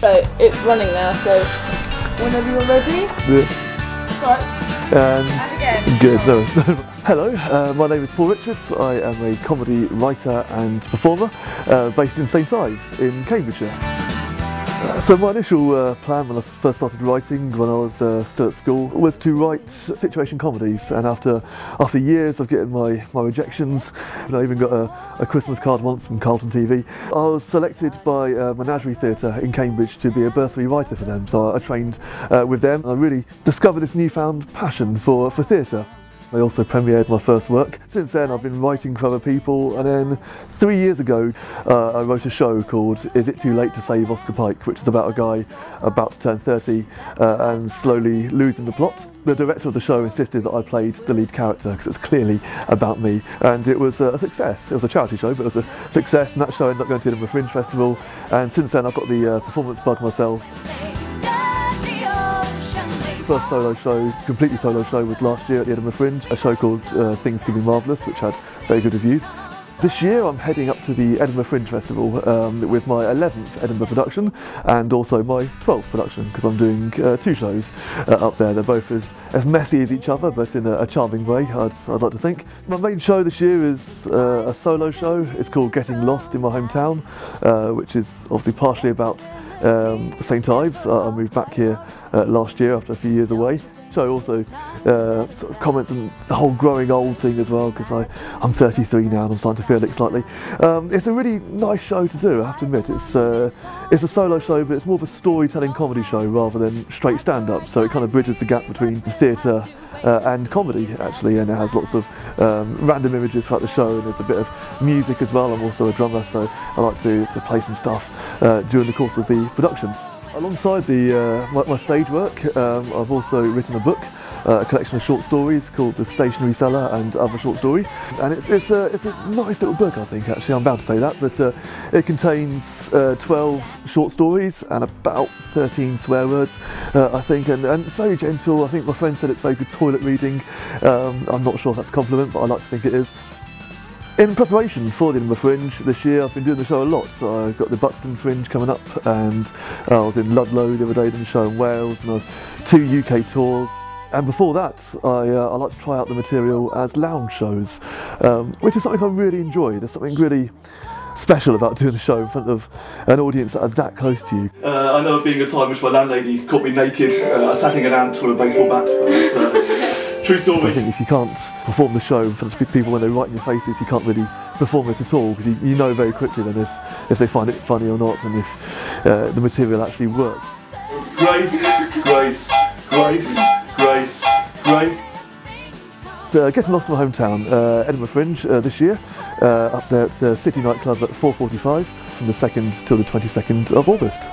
But it's running now, so whenever you're ready. Yeah. Right. And again. Good. No. Hello, my name is Paul Richards. I am a comedy writer and performer based in St Ives in Cambridgeshire. So my initial plan when I first started writing, when I was still at school, was to write situation comedies. And after years of getting my rejections, and I even got a Christmas card once from Carlton TV, I was selected by Menagerie Theatre in Cambridge to be a bursary writer for them. So I trained with them. I really discovered this newfound passion for theatre. I also premiered my first work. Since then I've been writing for other people, and then 3 years ago I wrote a show called Is It Too Late to Save Oscar Pike, which is about a guy about to turn 30 and slowly losing the plot. The director of the show insisted that I played the lead character because it's clearly about me, and it was a success. It was a charity show, but it was a success, and that show ended up going to the Edinburgh Fringe Festival, and since then I've got the performance bug myself. My first solo show, completely solo show, was last year at the Edinburgh Fringe, a show called Things Can Be Marvellous, which had very good reviews. This year I'm heading up to the Edinburgh Fringe Festival with my 11th Edinburgh production and also my 12th production, because I'm doing two shows up there. They're both as messy as each other, but in a charming way, I'd like to think. My main show this year is a solo show. It's called Getting Lost in My Hometown, which is obviously partially about St Ives. I moved back here last year after a few years away. Show also sort of comments on the whole growing old thing as well, because I'm 33 now and I'm starting to feel it slightly. It's a really nice show to do, I have to admit. It's a solo show, but it's more of a storytelling comedy show rather than straight stand-up, so it kind of bridges the gap between theatre and comedy, actually, and it has lots of random images throughout the show, and there's a bit of music as well. I'm also a drummer, so I like to play some stuff during the course of the production. Alongside my stage work, I've also written a book, a collection of short stories called The Stationery Seller and Other Short Stories, and it's a nice little book, I think, actually. I'm bound to say that, but it contains 12 short stories and about 13 swear words, I think, and it's very gentle. I think my friend said it's very good toilet reading. I'm not sure if that's a compliment, but I like to think it is. In preparation for the Edinburgh Fringe this year, I've been doing the show a lot. So I've got the Buxton Fringe coming up, and I was in Ludlow the other day doing the show in Wales, and I've 2 UK tours. And before that, I like to try out the material as lounge shows, which is something I really enjoy. There's something really special about doing a show in front of an audience that are that close to you. I know of being a time which my landlady caught me naked attacking an ant with a baseball bat. True story. So I think if you can't perform the show in front of people when they're right in your faces, you can't really perform it at all, because you know very quickly then if they find it funny or not, and if the material actually works. Grace, Grace, Grace, Grace, Grace. So Getting Lost in My Hometown, Edinburgh Fringe this year, up there at City Nightclub at 4:45 from the 2nd till the 22nd of August.